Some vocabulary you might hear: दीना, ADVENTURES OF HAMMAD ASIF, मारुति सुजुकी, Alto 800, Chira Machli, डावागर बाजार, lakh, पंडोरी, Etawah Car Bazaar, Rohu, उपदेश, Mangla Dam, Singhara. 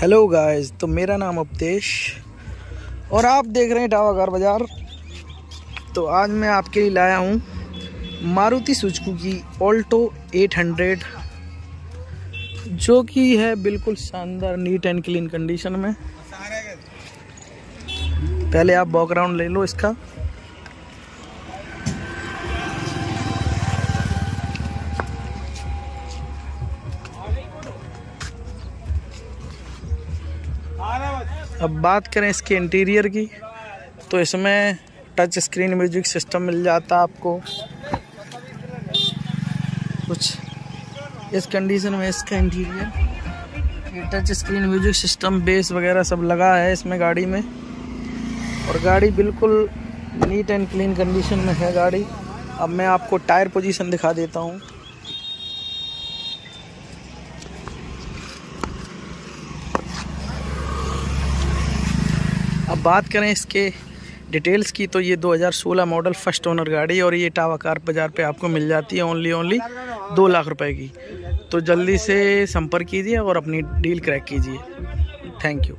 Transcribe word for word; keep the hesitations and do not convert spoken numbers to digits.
Hello guys, तो मेरा नाम उपदेश और आप देख रहे हैं डावागर बाजार। तो आज मैं आपके लिए लाया हूँ मारुति सुजुकी की ऑल्टो आठ सौ, जो कि है बिल्कुल शानदार नीट एंड क्लीन कंडीशन में। पहले आप बैकग्राउंड ले लो इसका। अब बात करें इसके इंटीरियर की, तो इसमें टच स्क्रीन म्यूजिक सिस्टम मिल जाता है आपको। कुछ इस कंडीशन में इसका इंटीरियर, ये touch screen music system, bass वगैरह सब लगा है इसमें गाड़ी में, और गाड़ी बिल्कुल नीट एंड क्लीन कंडीशन में है गाड़ी। अब मैं आपको टायर पोजीशन दिखा देता हूँ। अब बात करें इसके डिटेल्स की, तो ये दो हज़ार सोलह मॉडल फर्स्ट ओनर गाड़ी, और ये इटावा कार बाज़ार पे आपको मिल जाती है ओनली ओनली दो लाख रुपए की। तो जल्दी से संपर्क कीजिए और अपनी डील क्रैक कीजिए। Thank you.